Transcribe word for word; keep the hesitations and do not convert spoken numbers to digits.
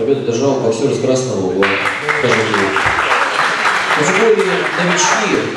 победу держал боксер из Красного Угла. Мужики, новички.